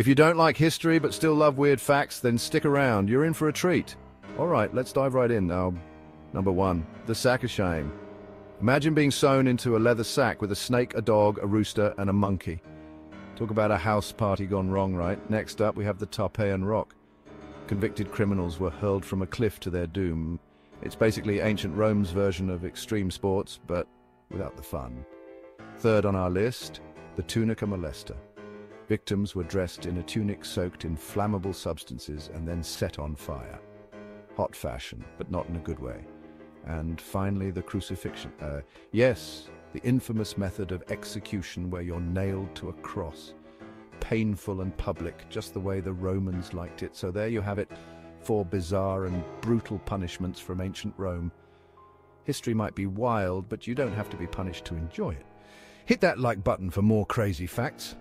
If you don't like history but still love weird facts, then stick around. You're in for a treat. All right, let's dive right in. Now, number one, the sack of shame. Imagine being sewn into a leather sack with a snake, a dog, a rooster, and a monkey. Talk about a house party gone wrong, right? Next up, we have the Tarpeian Rock. Convicted criminals were hurled from a cliff to their doom. It's basically ancient Rome's version of extreme sports, but without the fun. Third on our list, the tunica molesta. Victims were dressed in a tunic soaked in flammable substances and then set on fire. Hot fashion, but not in a good way. And finally, the crucifixion. Yes, the infamous method of execution where you're nailed to a cross. Painful and public, just the way the Romans liked it. So there you have it, four bizarre and brutal punishments from ancient Rome. History might be wild, but you don't have to be punished to enjoy it. Hit that like button for more crazy facts.